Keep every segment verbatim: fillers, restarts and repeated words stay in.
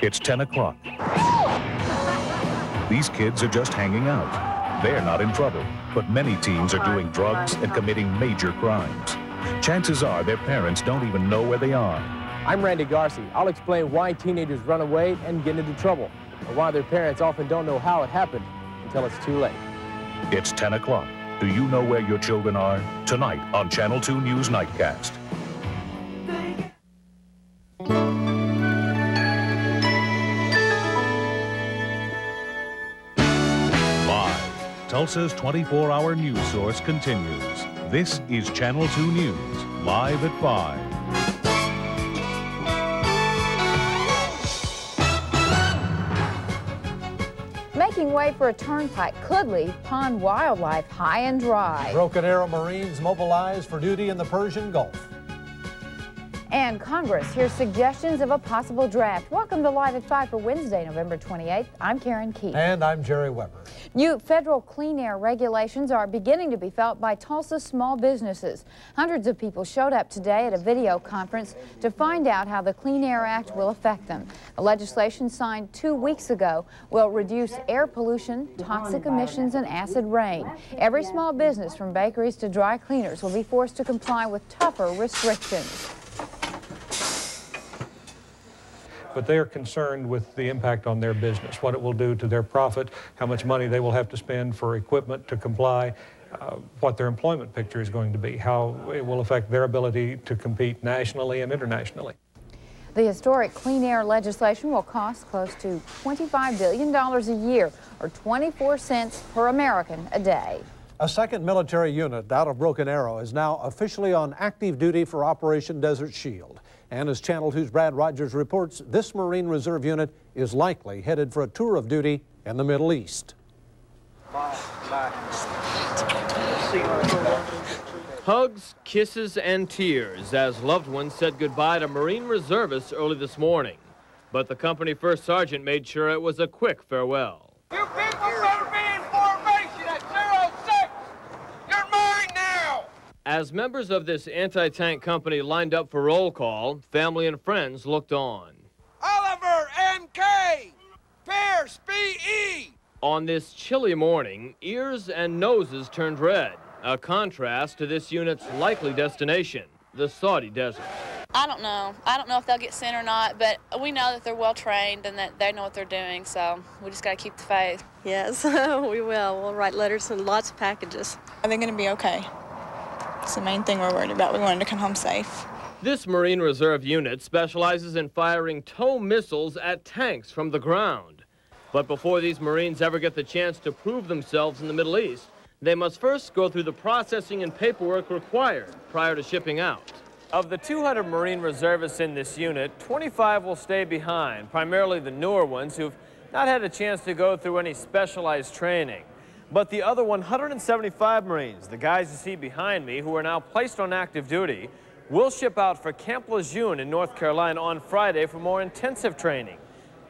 It's ten o'clock. These kids are just hanging out. They're not in trouble, but many teens are doing drugs and committing major crimes. Chances are their parents don't even know where they are. I'm Randy Garcia. I'll explain why teenagers run away and get into trouble, and why their parents often don't know how it happened until it's too late. It's ten o'clock. Do you know where your children are? Tonight on Channel two News Nightcast. Live, Tulsa's twenty-four hour news source continues. This is Channel two News, live at five. Making way for a turnpike could leave pond wildlife high and dry. Broken Arrow Marines mobilized for duty in the Persian Gulf. And Congress hears suggestions of a possible draft. Welcome to Live at five for Wednesday, November twenty-eighth. I'm Karen Keith. And I'm Jerry Weber. New federal clean air regulations are beginning to be felt by Tulsa's small businesses. Hundreds of people showed up today at a video conference to find out how the Clean Air Act will affect them. The legislation signed two weeks ago will reduce air pollution, toxic emissions, and acid rain. Every small business, from bakeries to dry cleaners, will be forced to comply with tougher restrictions. But they are concerned with the impact on their business, what it will do to their profit, how much money they will have to spend for equipment to comply, uh, what their employment picture is going to be, how it will affect their ability to compete nationally and internationally. The historic clean air legislation will cost close to twenty-five billion dollars a year, or twenty-four cents per American a day. A second military unit out of Broken Arrow is now officially on active duty for Operation Desert Shield. And as Channel two's Brad Rogers reports, this Marine Reserve unit is likely headed for a tour of duty in the Middle East. Hugs, kisses, and tears as loved ones said goodbye to Marine reservists early this morning. But the company first sergeant made sure it was a quick farewell. You people better be in formation at zero six! You're mine now! As members of this anti-tank company lined up for roll call, family and friends looked on. Oliver M K! Pierce B E! On this chilly morning, ears and noses turned red, a contrast to this unit's likely destination, the Saudi desert. I don't know. I don't know if they'll get sent or not, but we know that they're well-trained and that they know what they're doing, so we just got to keep the faith. Yes, we will. We'll write letters and lots of packages. Are they going to be okay? It's the main thing we're worried about. We wanted to come home safe. This Marine Reserve unit specializes in firing tow missiles at tanks from the ground. But before these Marines ever get the chance to prove themselves in the Middle East, they must first go through the processing and paperwork required prior to shipping out. Of the two hundred Marine reservists in this unit, twenty-five will stay behind, primarily the newer ones who've not had a chance to go through any specialized training. But the other one hundred seventy-five Marines, the guys you see behind me, who are now placed on active duty, will ship out for Camp Lejeune in North Carolina on Friday for more intensive training.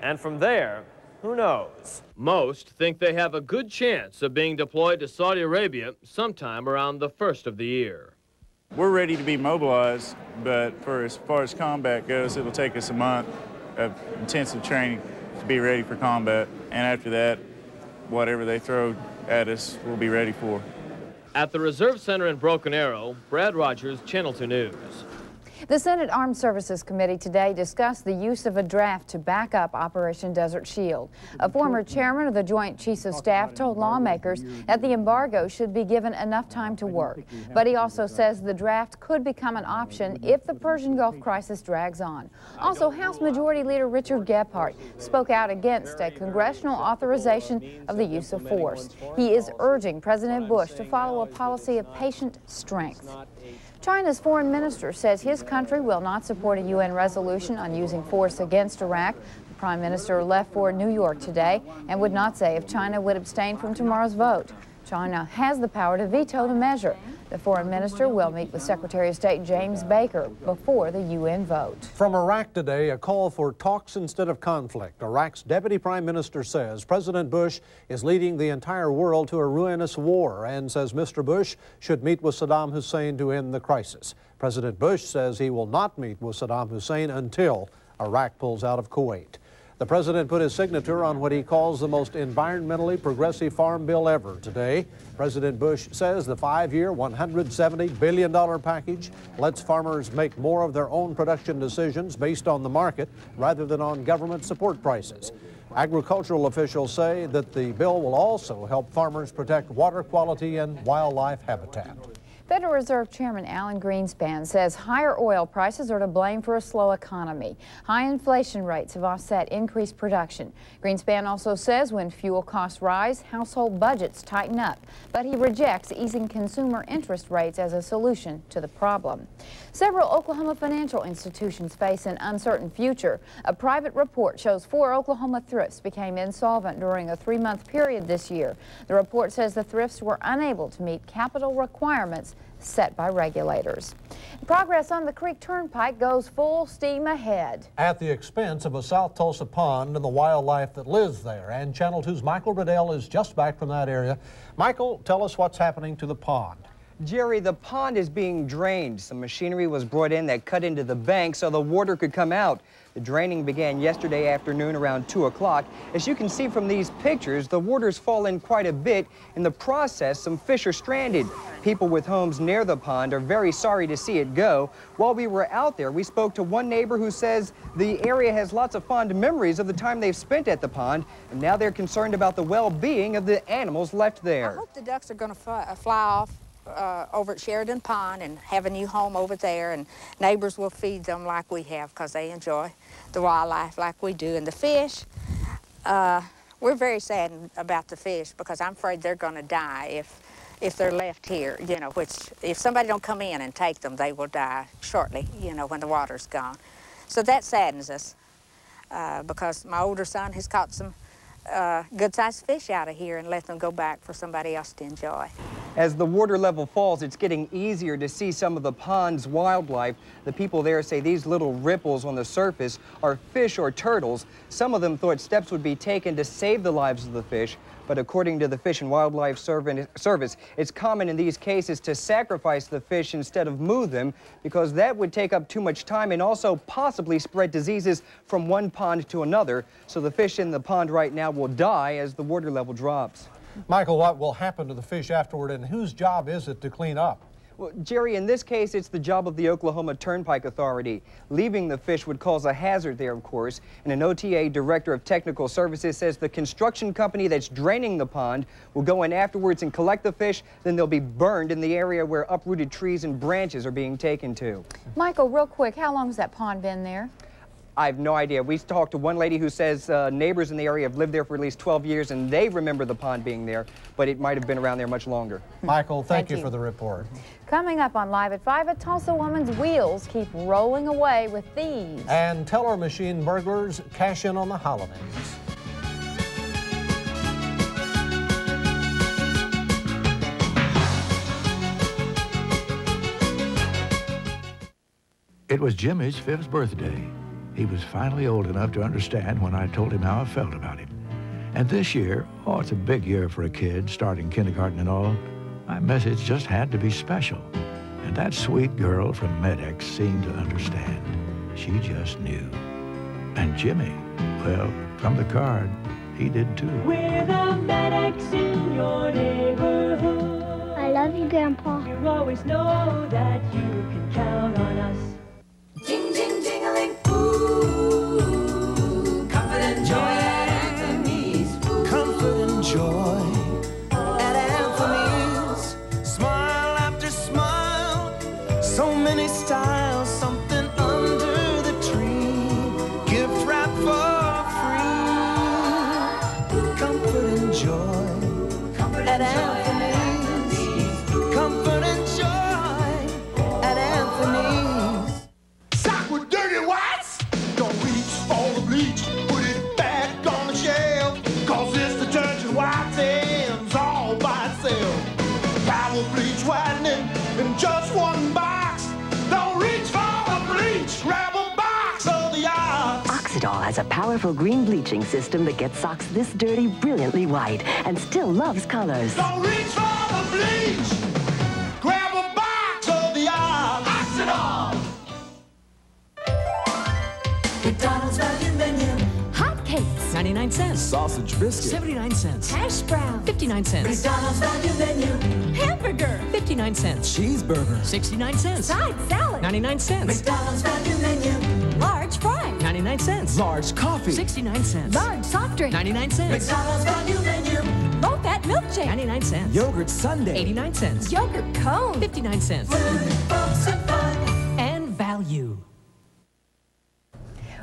And from there, who knows? Most think they have a good chance of being deployed to Saudi Arabia sometime around the first of the year. We're ready to be mobilized, but for as far as combat goes, it'll take us a month of intensive training to be ready for combat. And after that, whatever they throw at us, we'll be ready for. At the Reserve Center in Broken Arrow, Brad Rogers, Channel two News. The Senate Armed Services Committee today discussed the use of a draft to back up Operation Desert Shield. A former chairman of the Joint Chiefs of Staff told lawmakers that the embargo should be given enough time to work. But he also says the draft could become an option if the Persian Gulf crisis drags on. Also, House Majority Leader Richard Gephardt spoke out against a congressional authorization of the use of force. He is urging President Bush to follow a policy of patient strength. China's foreign minister says his country will not support a U N resolution on using force against Iraq. The prime minister left for New York today and would not say if China would abstain from tomorrow's vote. China has the power to veto the measure. The foreign minister will meet with Secretary of State James Baker before the U N vote. From Iraq today, a call for talks instead of conflict. Iraq's deputy prime minister says President Bush is leading the entire world to a ruinous war and says Mister Bush should meet with Saddam Hussein to end the crisis. President Bush says he will not meet with Saddam Hussein until Iraq pulls out of Kuwait. The president put his signature on what he calls the most environmentally progressive farm bill ever today. President Bush says the five-year, one hundred seventy billion dollar package lets farmers make more of their own production decisions based on the market rather than on government support prices. Agricultural officials say that the bill will also help farmers protect water quality and wildlife habitat. Federal Reserve Chairman Alan Greenspan says higher oil prices are to blame for a slow economy. High inflation rates have offset increased production. Greenspan also says when fuel costs rise, household budgets tighten up, but he rejects easing consumer interest rates as a solution to the problem. Several Oklahoma financial institutions face an uncertain future. A private report shows four Oklahoma thrifts became insolvent during a three-month period this year. The report says the thrifts were unable to meet capital requirements set by regulators. Progress on the Creek Turnpike goes full steam ahead, at the expense of a South Tulsa pond and the wildlife that lives there. And Channel two's Michael Riddell is just back from that area. Michael, tell us what's happening to the pond. Jerry, the pond is being drained. Some machinery was brought in that cut into the bank so the water could come out. The draining began yesterday afternoon around two o'clock. As you can see from these pictures, the water's fallen quite a bit. In the process, some fish are stranded. People with homes near the pond are very sorry to see it go. While we were out there, we spoke to one neighbor who says the area has lots of fond memories of the time they've spent at the pond, and now they're concerned about the well-being of the animals left there. I hope the ducks are going to fly, uh, fly off. Uh, over at Sheridan Pond and have a new home over there, and neighbors will feed them like we have because they enjoy the wildlife like we do. And the fish, uh, we're very saddened about the fish because I'm afraid they're going to die if if they're left here, you know, which if somebody don't come in and take them, they will die shortly, you know, when the water's gone. So that saddens us uh, because my older son has caught some Uh, good-sized fish out of here and let them go back for somebody else to enjoy. As the water level falls, it's getting easier to see some of the pond's wildlife. The people there say these little ripples on the surface are fish or turtles. Some of them thought steps would be taken to save the lives of the fish, but according to the Fish and Wildlife Service, it's common in these cases to sacrifice the fish instead of move them because that would take up too much time and also possibly spread diseases from one pond to another. So the fish in the pond right now will die as the water level drops. Michael, what will happen to the fish afterward, and whose job is it to clean up? Well, Jerry, in this case, it's the job of the Oklahoma Turnpike Authority. Leaving the fish would cause a hazard there, of course, and an O T A director of technical services says the construction company that's draining the pond will go in afterwards and collect the fish, then they'll be burned in the area where uprooted trees and branches are being taken to. Michael, real quick, how long has that pond been there? I have no idea. We talked to one lady who says uh, neighbors in the area have lived there for at least twelve years, and they remember the pond being there, but it might have been around there much longer. Michael, thank, thank you, you for the report. Coming up on Live at five, a Tulsa woman's wheels keep rolling away with thieves. And teller machine burglars cash in on the holidays. It was Jimmy's fifth birthday. He was finally old enough to understand when I told him how I felt about him. And this year, oh, it's a big year for a kid, starting kindergarten and all, my message just had to be special. And that sweet girl from MedX seemed to understand. She just knew. And Jimmy, well, from the card, he did too. We're the MedX in your neighborhood. I love you, Grandpa. You always know that you can count on us. Ding, ding, ding-a-ling. Ooh, comfort and joy at Anthony's. Ooh. Comfort and joy at Anthony's. Smile after smile, so many styles, something under the tree. Gift wrap for free. Comfort and joy comfort at Anthony's. Oxidol has a powerful green bleaching system that gets socks this dirty brilliantly white and still loves colors. Don't reach for the bleach! Grab a box of the Oxidol! McDonald's Value Menu. ninety-nine cents. Sausage biscuit. seventy-nine cents. Hash brown. fifty-nine cents. McDonald's value menu. Hamburger. fifty-nine cents. Cheeseburger. sixty-nine cents. Side salad. ninety-nine cents. McDonald's value menu. Large fry. ninety-nine cents. Large coffee. sixty-nine cents. Large soft drink. ninety-nine cents. McDonald's value menu. Low fat milkshake. ninety-nine cents. Yogurt sundae. eighty-nine cents. Yogurt cone. fifty-nine cents. Food, folks, and fun. And value.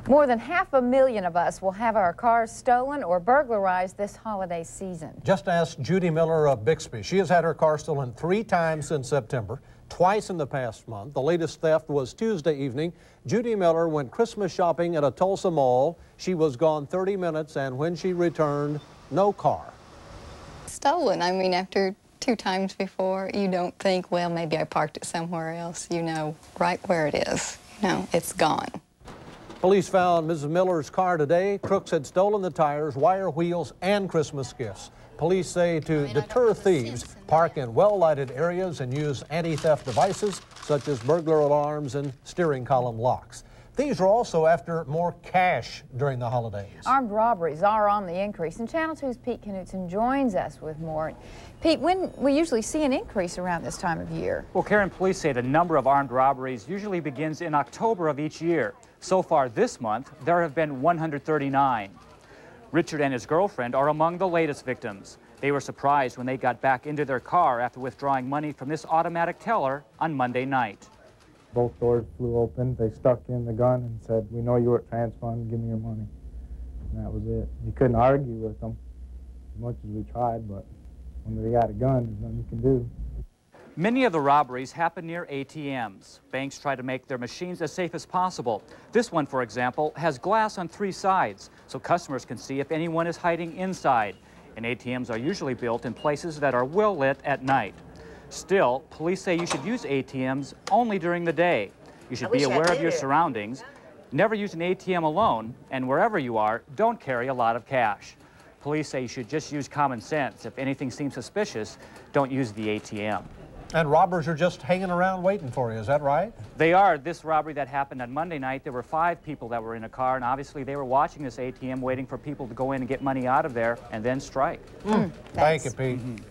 More than half a million of us will have our cars stolen or burglarized this holiday season. Just ask Judy Miller of Bixby. She has had her car stolen three times since September, twice in the past month. The latest theft was Tuesday evening. Judy Miller went Christmas shopping at a Tulsa mall. She was gone thirty minutes, and when she returned, no car. Stolen. I mean, after two times before, you don't think, well, maybe I parked it somewhere else. You know right where it is. You know, it's gone. Police found Missus Miller's car today. Crooks had stolen the tires, wire wheels, and Christmas gifts. Police say to I mean, deter thieves, park in well-lighted areas and use anti-theft devices such as burglar alarms and steering column locks. Thieves are also after more cash during the holidays. Armed robberies are on the increase, and Channel two's Pete Knutson joins us with more. Pete, when we usually see an increase around this time of year? Well, Karen, police say the number of armed robberies usually begins in October of each year. So far this month, there have been one hundred thirty-nine. Richard and his girlfriend are among the latest victims. They were surprised when they got back into their car after withdrawing money from this automatic teller on Monday night. Both doors flew open. They stuck in the gun and said, "We know you were at TransFund. Give me your money." And that was it. You couldn't argue with them as much as we tried, but when they got a gun, there's nothing you can do. Many of the robberies happen near A T Ms. Banks try to make their machines as safe as possible. This one, for example, has glass on three sides, so customers can see if anyone is hiding inside. And A T Ms are usually built in places that are well lit at night. Still, police say you should use A T Ms only during the day. You should be aware of your surroundings, never use an A T M alone, and wherever you are, don't carry a lot of cash. Police say you should just use common sense. If anything seems suspicious, don't use the A T M. And robbers are just hanging around waiting for you, is that right? They are. This robbery that happened on Monday night, there were five people that were in a car, and obviously they were watching this A T M, waiting for people to go in and get money out of there and then strike. Mm. Thank you, Pete. Mm-hmm.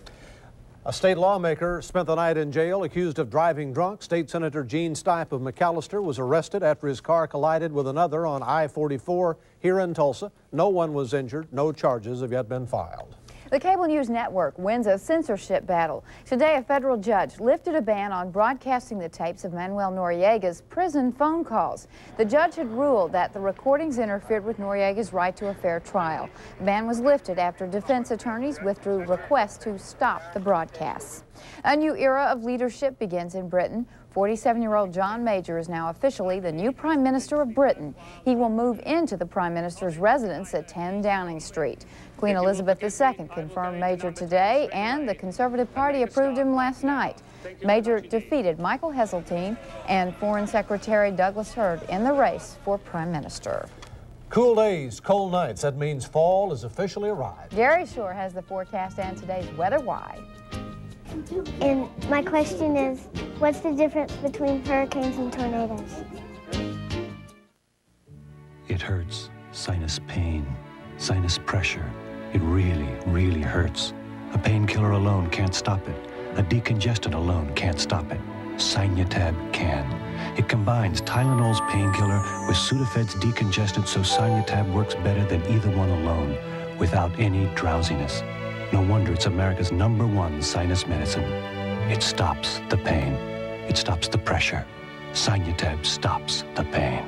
A state lawmaker spent the night in jail accused of driving drunk. State Senator Gene Stipe of McAlester was arrested after his car collided with another on I forty-four here in Tulsa. No one was injured. No charges have yet been filed. The cable news network wins a censorship battle. Today, a federal judge lifted a ban on broadcasting the tapes of Manuel Noriega's prison phone calls. The judge had ruled that the recordings interfered with Noriega's right to a fair trial. The ban was lifted after defense attorneys withdrew requests to stop the broadcasts. A new era of leadership begins in Britain. forty-seven-year-old John Major is now officially the new Prime Minister of Britain. He will move into the Prime Minister's residence at ten Downing Street. Queen Elizabeth the Second confirmed Major today, and the Conservative Party approved him last night. Major defeated Michael Heseltine and Foreign Secretary Douglas Hurd in the race for Prime Minister. Cool days, cold nights. That means fall has officially arrived. Jerry Shore has the forecast and today's weather wide. And my question is, what's the difference between hurricanes and tornadoes? It hurts. Sinus pain, sinus pressure. It really, really hurts. A painkiller alone can't stop it. A decongestant alone can't stop it. Sinutab can. It combines Tylenol's painkiller with Sudafed's decongestant, so Sinutab works better than either one alone, without any drowsiness. No wonder it's America's number one sinus medicine. It stops the pain. It stops the pressure. Sinutab stops the pain.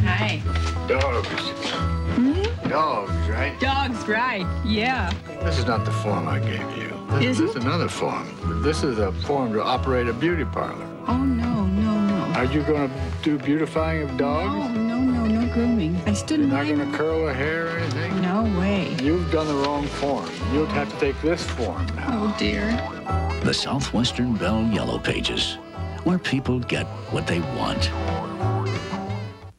Hi. Dogs. Hmm? Dogs, right? Dogs, right, yeah. This is not the form I gave you. This Isn't? is another form. This is a form to operate a beauty parlor. Oh, no, no, no. Are you going to do beautifying of dogs? No, no, no, no grooming. I stood in You're not going to curl her hair or anything? No way. You've done the wrong form. You'll have to take this form now. Oh, dear. The Southwestern Bell Yellow Pages, where people get what they want.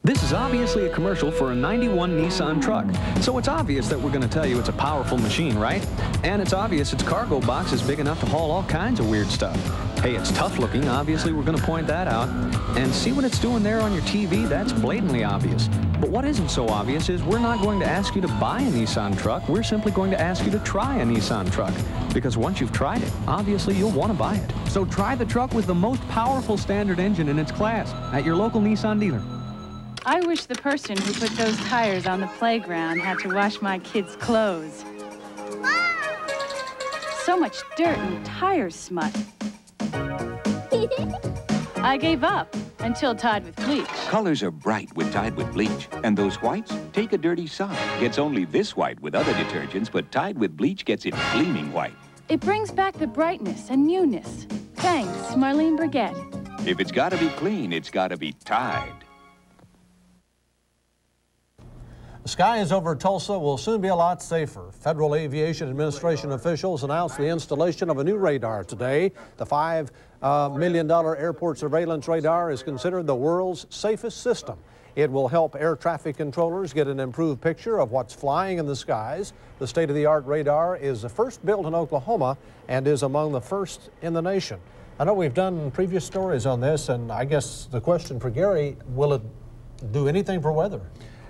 This is obviously a commercial for a ninety-one Nissan truck, so it's obvious that we're going to tell you it's a powerful machine, right? And it's obvious its cargo box is big enough to haul all kinds of weird stuff. Hey, it's tough looking. Obviously, we're going to point that out. And see what it's doing there on your T V? That's blatantly obvious. But what isn't so obvious is we're not going to ask you to buy a Nissan truck. We're simply going to ask you to try a Nissan truck. Because once you've tried it, obviously you'll want to buy it. So try the truck with the most powerful standard engine in its class at your local Nissan dealer. I wish the person who put those tires on the playground had to wash my kids' clothes. So much dirt and tire smut. I gave up until Tide with Bleach. Colors are bright with Tide with Bleach. And those whites? Take a dirty sock. Gets only this white with other detergents, but Tide with Bleach gets it gleaming white. It brings back the brightness and newness. Thanks, Marlene Burgett. If it's got to be clean, it's got to be Tide. The sky is over Tulsa will soon be a lot safer. Federal Aviation Administration officials announced the installation of a new radar today. The five million dollar airport surveillance radar is considered the world's safest system. It will help air traffic controllers get an improved picture of what's flying in the skies. The state-of-the-art radar is the first built in Oklahoma and is among the first in the nation. I know we've done previous stories on this, and I guess the question for Gary, will it do anything for weather?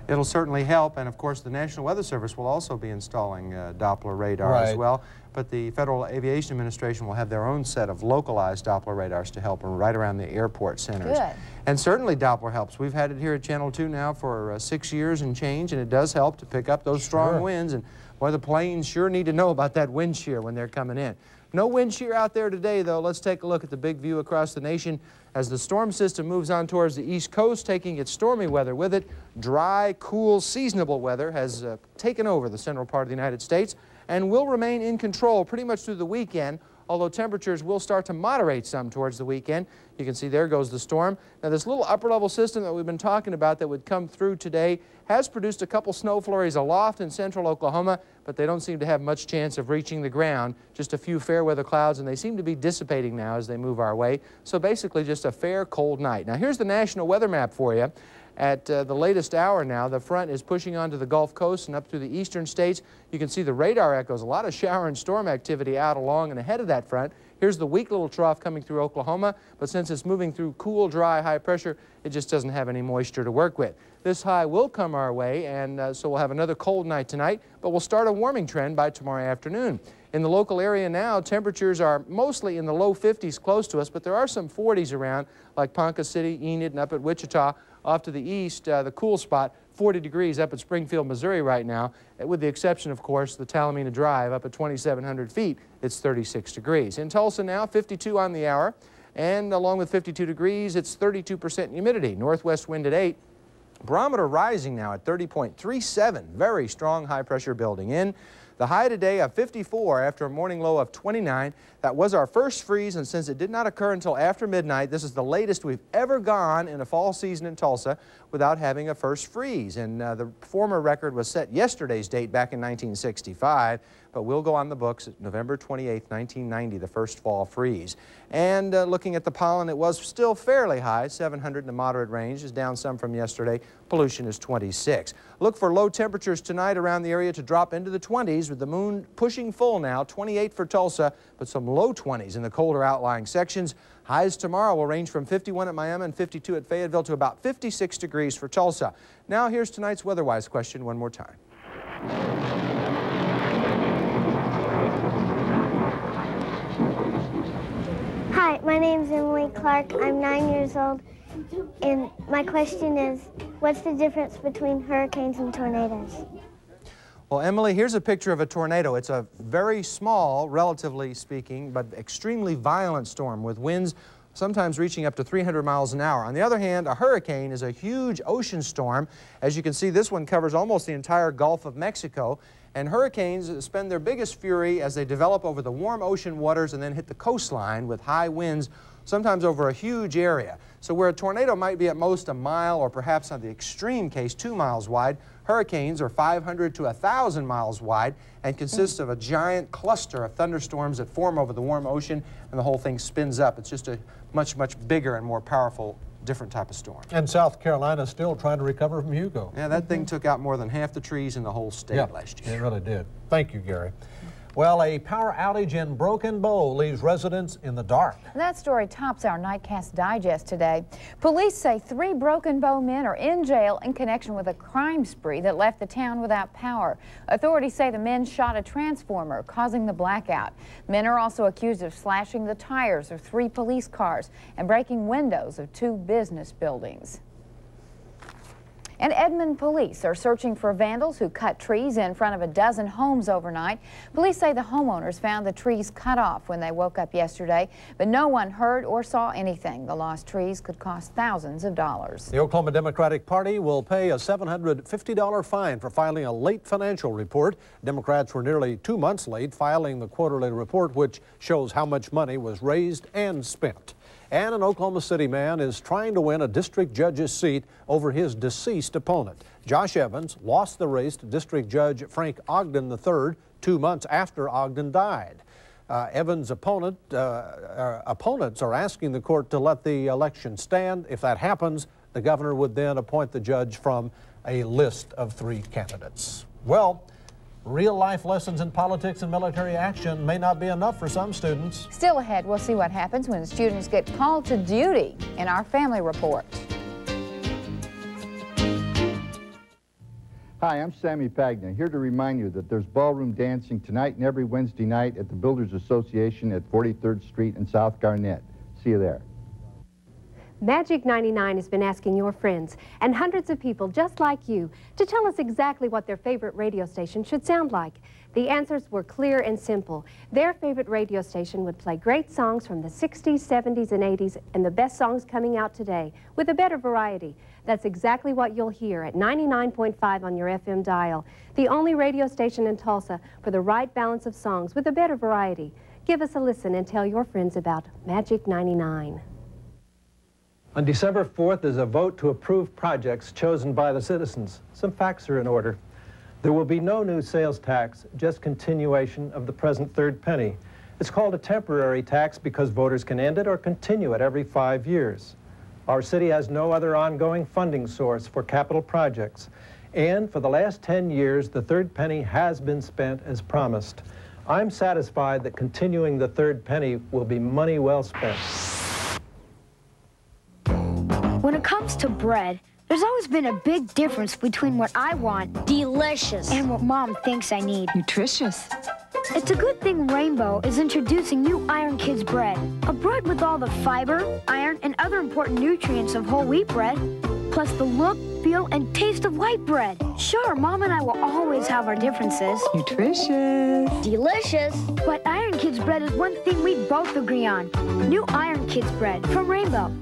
It'll certainly help, and of course the National Weather Service will also be installing uh, Doppler radar right. as well, but the Federal Aviation Administration will have their own set of localized Doppler radars to help right around the airport centers. Good. And certainly Doppler helps. We've had it here at Channel two now for uh, six years and change, and it does help to pick up those strong sure. winds, and boy, the planes sure need to know about that wind shear when they're coming in. No wind shear out there today, though. Let's take a look at the big view across the nation as the storm system moves on towards the east coast, taking its stormy weather with it. Dry, cool, seasonable weather has uh, taken over the central part of the United States and will remain in control pretty much through the weekend, although temperatures will start to moderate some towards the weekend. You can see there goes the storm. Now, this little upper-level system that we've been talking about that would come through today has produced a couple snow flurries aloft in central Oklahoma, but they don't seem to have much chance of reaching the ground. Just a few fair weather clouds, and they seem to be dissipating now as they move our way. So basically just a fair cold night. Now here's the national weather map for you. At uh, the latest hour now, the front is pushing onto the Gulf Coast and up through the eastern states. You can see the radar echoes, a lot of shower and storm activity out along and ahead of that front. Here's the weak little trough coming through Oklahoma, but since it's moving through cool, dry, high pressure, it just doesn't have any moisture to work with. This high will come our way, and uh, so we'll have another cold night tonight, but we'll start a warming trend by tomorrow afternoon. In the local area now, temperatures are mostly in the low fifties close to us, but there are some forties around, like Ponca City, Enid, and up at Wichita. Off to the east, uh, the cool spot, forty degrees up at Springfield, Missouri right now, with the exception, of course, the Talamina Drive up at twenty-seven hundred feet. It's thirty-six degrees. In Tulsa now, fifty-two on the hour, and along with fifty-two degrees, it's thirty-two percent humidity. Northwest wind at eight. Barometer rising now at thirty point three seven. Very strong high-pressure building in. The high today of fifty-four after a morning low of twenty-nine. That was our first freeze, and since it did not occur until after midnight, this is the latest we've ever gone in a fall season in Tulsa without having a first freeze. And uh, the former record was set yesterday's date back in nineteen sixty-five, but we'll go on the books at November twenty-eighth, nineteen ninety, the first fall freeze. And uh, looking at the pollen, it was still fairly high, seven hundred in the moderate range, is down some from yesterday. Pollution is twenty-six. Look for low temperatures tonight around the area to drop into the twenties with the moon pushing full now, twenty-eight for Tulsa, but some low twenties in the colder outlying sections. Highs tomorrow will range from fifty-one at Miami and fifty-two at Fayetteville to about fifty-six degrees for Tulsa. Now here's tonight's weatherwise question one more time. Hi, my name's Emily Clark. I'm nine years old. And my question is, what's the difference between hurricanes and tornadoes? Well, Emily, here's a picture of a tornado. It's a very small, relatively speaking, but extremely violent storm with winds sometimes reaching up to three hundred miles an hour. On the other hand, a hurricane is a huge ocean storm. As you can see, this one covers almost the entire Gulf of Mexico. And hurricanes spend their biggest fury as they develop over the warm ocean waters and then hit the coastline with high winds, sometimes over a huge area. So where a tornado might be at most a mile or perhaps on the extreme case two miles wide, hurricanes are five hundred to one thousand miles wide and consists of a giant cluster of thunderstorms that form over the warm ocean and the whole thing spins up. It's just a much, much bigger and more powerful different type of storm. And South Carolina still trying to recover from Hugo. Yeah, that thing took out more than half the trees in the whole state yeah, last year. It really did. Thank you, Gary. Well, a power outage in Broken Bow leaves residents in the dark. That story tops our Nightcast Digest today. Police say three Broken Bow men are in jail in connection with a crime spree that left the town without power. Authorities say the men shot a transformer, causing the blackout. Men are also accused of slashing the tires of three police cars and breaking windows of two business buildings. And Edmond police are searching for vandals who cut trees in front of a dozen homes overnight. Police say the homeowners found the trees cut off when they woke up yesterday, but no one heard or saw anything. The lost trees could cost thousands of dollars. The Oklahoma Democratic Party will pay a seven hundred fifty dollar fine for filing a late financial report. Democrats were nearly two months late filing the quarterly report, which shows how much money was raised and spent. And an Oklahoma City man is trying to win a district judge's seat over his deceased opponent. Josh Evans lost the race to District Judge Frank Ogden the third two months after Ogden died. Uh, Evans' opponent, uh, uh, opponents are asking the court to let the election stand. If that happens, the governor would then appoint the judge from a list of three candidates. Well, real-life lessons in politics and military action may not be enough for some students. Still ahead, we'll see what happens when students get called to duty in our family report. Hi, I'm Sammy Pagna, here to remind you that there's ballroom dancing tonight and every Wednesday night at the Builders Association at forty-third street and South Garnett. See you there. Magic ninety-nine has been asking your friends and hundreds of people just like you to tell us exactly what their favorite radio station should sound like. The answers were clear and simple. Their favorite radio station would play great songs from the sixties, seventies, and eighties and the best songs coming out today with a better variety. That's exactly what you'll hear at ninety-nine point five on your F M dial, the only radio station in Tulsa for the right balance of songs with a better variety. Give us a listen and tell your friends about Magic ninety-nine. On December fourth is a vote to approve projects chosen by the citizens. Some facts are in order. There will be no new sales tax, just continuation of the present third penny. It's called a temporary tax because voters can end it or continue it every five years. Our city has no other ongoing funding source for capital projects. And for the last ten years, the third penny has been spent as promised. I'm satisfied that continuing the third penny will be money well spent. When it comes to bread, there's always been a big difference between what I want, delicious, and what Mom thinks I need, nutritious. It's a good thing Rainbow is introducing new Iron Kids bread, a bread with all the fiber, iron, and other important nutrients of whole wheat bread, plus the look, feel, and taste of white bread. Sure, Mom and I will always have our differences. Nutritious. Delicious. But Iron Kids bread is one thing we both agree on. New Iron Kids bread from Rainbow.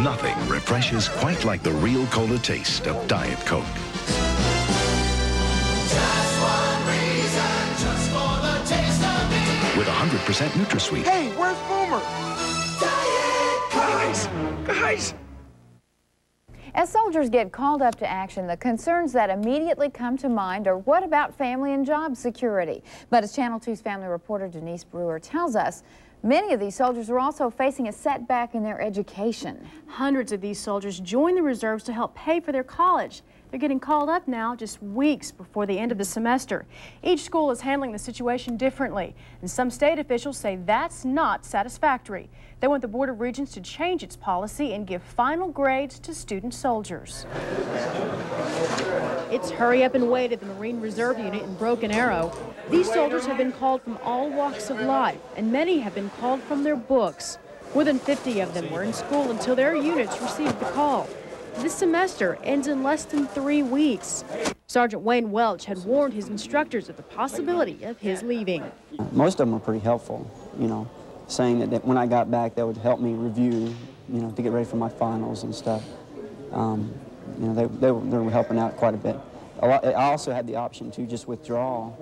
Nothing refreshes quite like the real cola taste of Diet Coke. Just one reason, just for the taste of it. With one hundred percent NutraSweet. Hey, where's Boomer? Diet Coke! Guys, guys! As soldiers get called up to action, the concerns that immediately come to mind are what about family and job security? But as Channel two's family reporter Denise Brewer tells us, many of these soldiers are also facing a setback in their education. Hundreds of these soldiers join the reserves to help pay for their college. They're getting called up now just weeks before the end of the semester. Each school is handling the situation differently, and some state officials say that's not satisfactory. They want the Board of Regents to change its policy and give final grades to student soldiers. It's hurry up and wait at the Marine Reserve Unit in Broken Arrow. These soldiers have been called from all walks of life, and many have been called from their books. More than fifty of them were in school until their units received the call. This semester ends in less than three weeks. Sergeant Wayne Welch had warned his instructors of the possibility of his leaving. Most of them are pretty helpful, you know, saying that, that when I got back, that would help me review, you know, to get ready for my finals and stuff. Um, you know, they, they, were, they were helping out quite a bit. A lot, I also had the option to just withdraw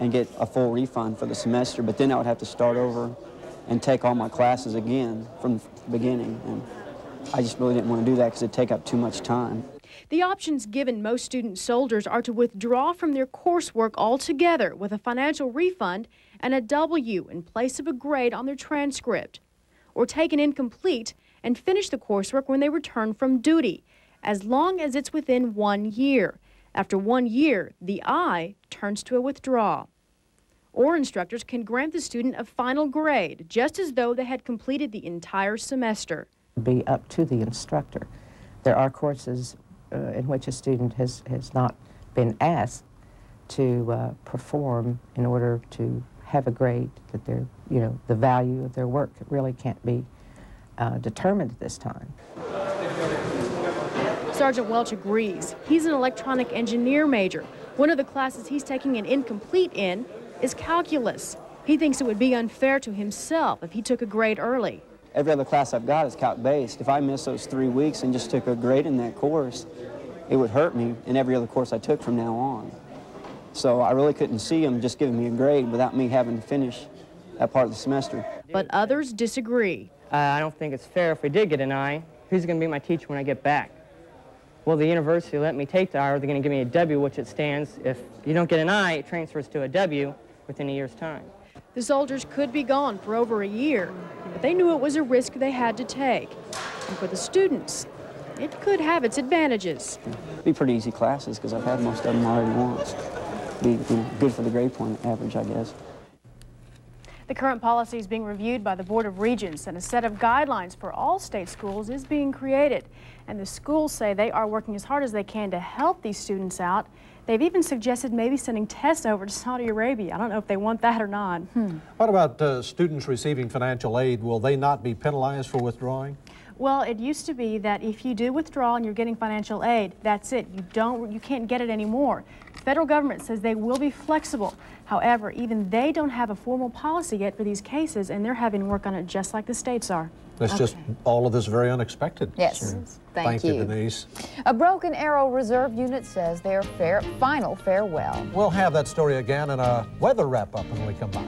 and get a full refund for the semester, but then I would have to start over and take all my classes again from the beginning. And, I just really didn't want to do that because it'd take up too much time. The options given most student soldiers are to withdraw from their coursework altogether with a financial refund and a W in place of a grade on their transcript, or take an incomplete and finish the coursework when they return from duty, as long as it's within one year. After one year, the I turns to a withdrawal. Or instructors can grant the student a final grade, just as though they had completed the entire semester. Be up to the instructor. There are courses uh, in which a student has, has not been asked to uh, perform in order to have a grade that they're, you know, the value of their work really can't be uh, determined at this time. Sergeant Welch agrees. He's an electronic engineer major. One of the classes he's taking an incomplete in is calculus. He thinks it would be unfair to himself if he took a grade early. Every other class I've got is calc-based. If I missed those three weeks and just took a grade in that course, it would hurt me in every other course I took from now on. So I really couldn't see him just giving me a grade without me having to finish that part of the semester. But others disagree. Uh, I don't think it's fair if we did get an I. Who's going to be my teacher when I get back? Will the university let me take the I, or they're going to give me a W, which it stands. If you don't get an I, it transfers to a W within a year's time. The soldiers could be gone for over a year, but they knew it was a risk they had to take. And for the students, it could have its advantages. It'd be pretty easy classes, because I've had most of them already once. Be, be good for the grade point average, I guess. The current policy is being reviewed by the Board of Regents, and a set of guidelines for all state schools is being created. And the schools say they are working as hard as they can to help these students out. They've even suggested maybe sending tests over to Saudi Arabia. I don't know if they want that or not. Hmm. What about uh, students receiving financial aid? Will they not be penalized for withdrawing? Well, it used to be that if you do withdraw and you're getting financial aid, that's it. You don't, you can't get it anymore. The federal government says they will be flexible. However, even they don't have a formal policy yet for these cases, and they're having to work on it just like the states are. That's okay. Just all of this very unexpected. Yes, sure. Thank, Thank you. you, Denise. A Broken Arrow Reserve unit says their fair, final farewell. We'll have that story again in a weather wrap-up when we come back.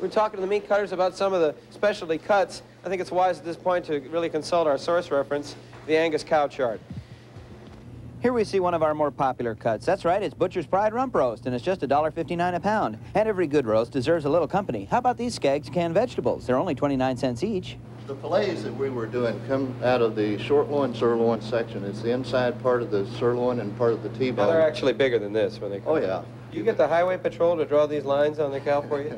We're talking to the meat cutters about some of the specialty cuts. I think it's wise at this point to really consult our source reference, the Angus cow chart. Here we see one of our more popular cuts. That's right, it's Butcher's Pride Rump Roast, and it's just a dollar fifty-nine a pound. And every good roast deserves a little company. How about these Skaggs canned vegetables? They're only twenty-nine cents each. The fillets that we were doing come out of the short loin sirloin section. It's the inside part of the sirloin and part of the T-bone. They're actually bigger than this when they come. Oh, yeah. You get the highway patrol to draw these lines on the cow for you?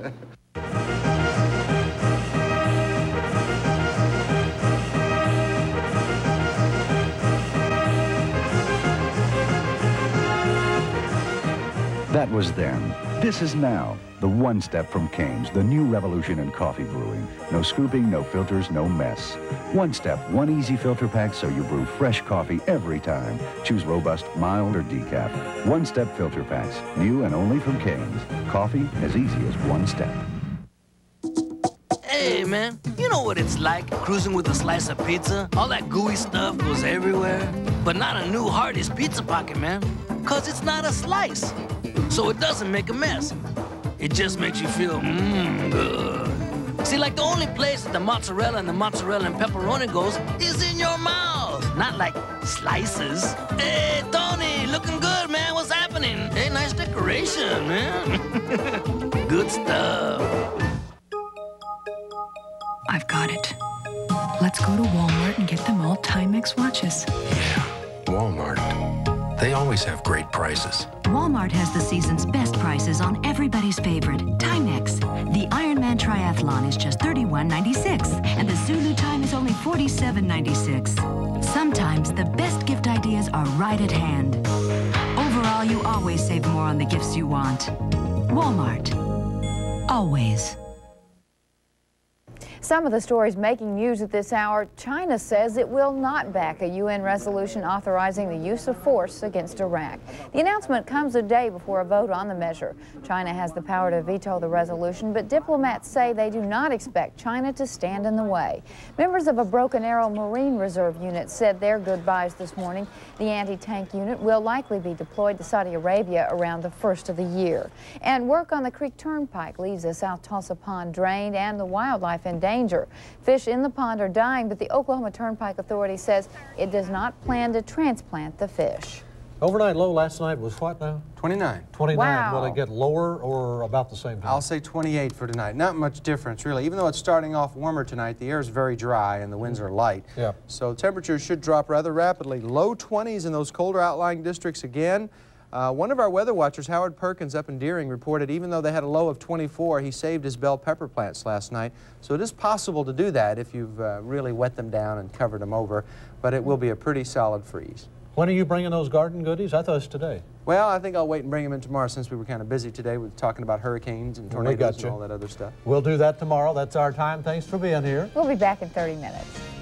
That was then. This is now. The One Step from Kane's, the new revolution in coffee brewing. No scooping, no filters, no mess. One Step, one easy filter pack so you brew fresh coffee every time. Choose robust, mild, or decaf. One Step filter packs, new and only from Kane's. Coffee as easy as one step. Hey, man, you know what it's like cruising with a slice of pizza? All that gooey stuff goes everywhere. But not a new Hardee's Pizza Pocket, man, because it's not a slice. So it doesn't make a mess. It just makes you feel mmm good. See, like the only place that the mozzarella and the mozzarella and pepperoni goes is in your mouth, not like slices. Hey, Tony, looking good, man. What's happening? Hey, nice decoration, man. Good stuff. I've got it. Let's go to Walmart and get them all Timex watches. Yeah, Walmart. They always have great prices. Walmart has the season's best prices on everybody's favorite, Timex. The Ironman Triathlon is just thirty-one ninety-six, and the Zulu Time is only forty-seven ninety-six. Sometimes the best gift ideas are right at hand. Overall, you always save more on the gifts you want. Walmart. Always. Some of the stories making news at this hour. China says it will not back a U N resolution authorizing the use of force against Iraq. The announcement comes a day before a vote on the measure. China has the power to veto the resolution, but diplomats say they do not expect China to stand in the way. Members of a Broken Arrow Marine Reserve unit said their goodbyes this morning. The anti-tank unit will likely be deployed to Saudi Arabia around the first of the year. And work on the Creek Turnpike leaves the South Tulsa Pond drained and the wildlife in danger. Danger. Fish in the pond are dying, but the Oklahoma Turnpike Authority says it does not plan to transplant the fish. Overnight low last night was what now? twenty-nine. twenty-nine. Wow. Will it get lower or about the same time? I'll say twenty-eight for tonight. Not much difference, really. Even though it's starting off warmer tonight, the air is very dry and the winds are light. Yeah. So temperatures should drop rather rapidly. Low twenties in those colder outlying districts again. Uh, one of our weather watchers, Howard Perkins up in Deering, reported even though they had a low of twenty-four, he saved his bell pepper plants last night. So it is possible to do that if you've uh, really wet them down and covered them over, but it will be a pretty solid freeze. When are you bringing those garden goodies? I thought it was today. Well, I think I'll wait and bring them in tomorrow since we were kind of busy today with talking about hurricanes and tornadoes and all that other stuff. We'll do that tomorrow. That's our time. Thanks for being here. We'll be back in thirty minutes.